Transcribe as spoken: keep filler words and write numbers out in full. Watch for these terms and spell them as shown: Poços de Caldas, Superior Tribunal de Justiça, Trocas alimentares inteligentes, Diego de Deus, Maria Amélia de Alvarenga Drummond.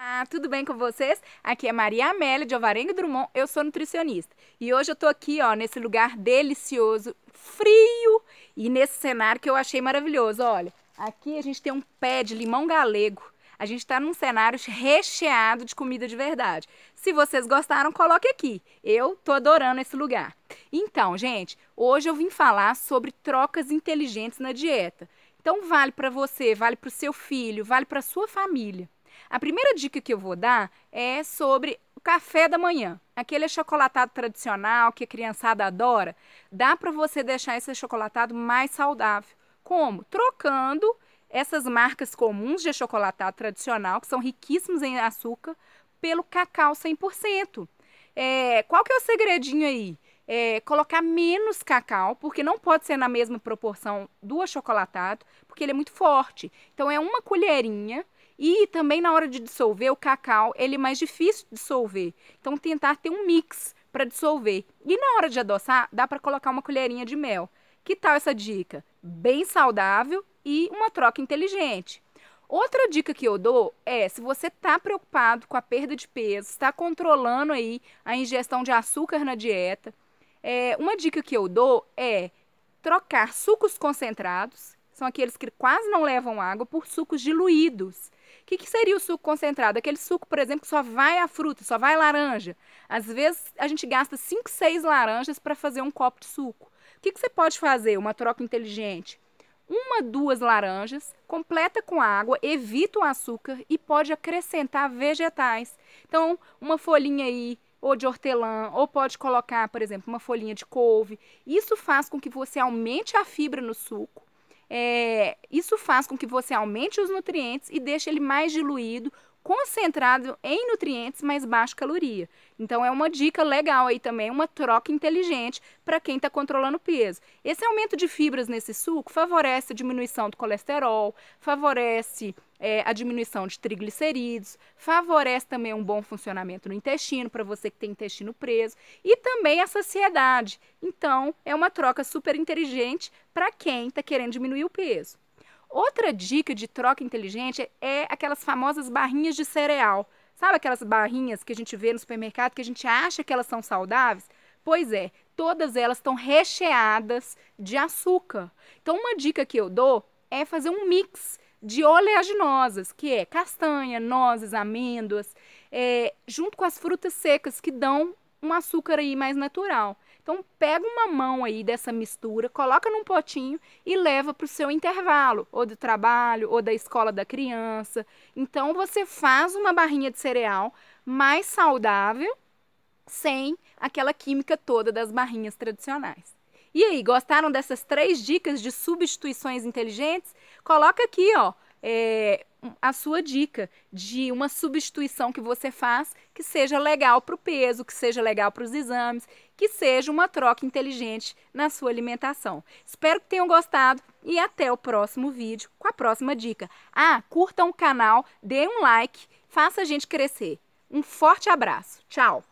Ah, tudo bem com vocês? Aqui é Maria Amélia de Alvarenga Drummond, eu sou nutricionista. E hoje eu tô aqui, ó, nesse lugar delicioso, frio, e nesse cenário que eu achei maravilhoso. Olha, aqui a gente tem um pé de limão galego. A gente tá num cenário recheado de comida de verdade. Se vocês gostaram, coloque aqui. Eu tô adorando esse lugar. Então, gente, hoje eu vim falar sobre trocas inteligentes na dieta. Então vale para você, vale para o seu filho, vale para sua família. A primeira dica que eu vou dar é sobre o café da manhã. Aquele achocolatado tradicional que a criançada adora. Dá para você deixar esse achocolatado mais saudável. Como? Trocando essas marcas comuns de achocolatado tradicional, que são riquíssimos em açúcar, pelo cacau cem por cento. É, qual que é o segredinho aí? É, colocar menos cacau, porque não pode ser na mesma proporção do achocolatado, porque ele é muito forte. Então é uma colherinha. E também na hora de dissolver, o cacau ele é mais difícil de dissolver. Então tentar ter um mix para dissolver. E na hora de adoçar, dá para colocar uma colherinha de mel. Que tal essa dica? Bem saudável e uma troca inteligente. Outra dica que eu dou é, se você está preocupado com a perda de peso, está controlando aí a ingestão de açúcar na dieta, é, uma dica que eu dou é trocar sucos concentrados, são aqueles que quase não levam água, por sucos diluídos. O que, que seria o suco concentrado? Aquele suco, por exemplo, que só vai a fruta, só vai laranja. Às vezes, a gente gasta cinco, seis laranjas para fazer um copo de suco. O que, que você pode fazer? Uma troca inteligente. Uma, duas laranjas, completa com água, evita o açúcar e pode acrescentar vegetais. Então, uma folhinha aí, ou de hortelã, ou pode colocar, por exemplo, uma folhinha de couve. Isso faz com que você aumente a fibra no suco. É, isso faz com que você aumente os nutrientes e deixe ele mais diluído, concentrado em nutrientes, mas baixo caloria. Então é uma dica legal aí também, uma troca inteligente para quem está controlando peso. Esse aumento de fibras nesse suco favorece a diminuição do colesterol, favorece é, a diminuição de triglicerídeos, favorece também um bom funcionamento no intestino, para você que tem intestino preso, e também a saciedade. Então é uma troca super inteligente para quem está querendo diminuir o peso. Outra dica de troca inteligente é aquelas famosas barrinhas de cereal. Sabe aquelas barrinhas que a gente vê no supermercado, que a gente acha que elas são saudáveis? Pois é, todas elas estão recheadas de açúcar. Então uma dica que eu dou é fazer um mix de oleaginosas, que é castanha, nozes, amêndoas, é, junto com as frutas secas que dão um açúcar aí mais natural. Então pega uma mão aí dessa mistura, coloca num potinho e leva para o seu intervalo, ou do trabalho, ou da escola da criança. Então você faz uma barrinha de cereal mais saudável, sem aquela química toda das barrinhas tradicionais. E aí, gostaram dessas três dicas de substituições inteligentes? Coloca aqui, ó, é, a sua dica de uma substituição que você faz que seja legal para o peso, que seja legal para os exames, que seja uma troca inteligente na sua alimentação. Espero que tenham gostado e até o próximo vídeo com a próxima dica. Ah, curtam o canal, dê um like, faça a gente crescer. Um forte abraço, tchau!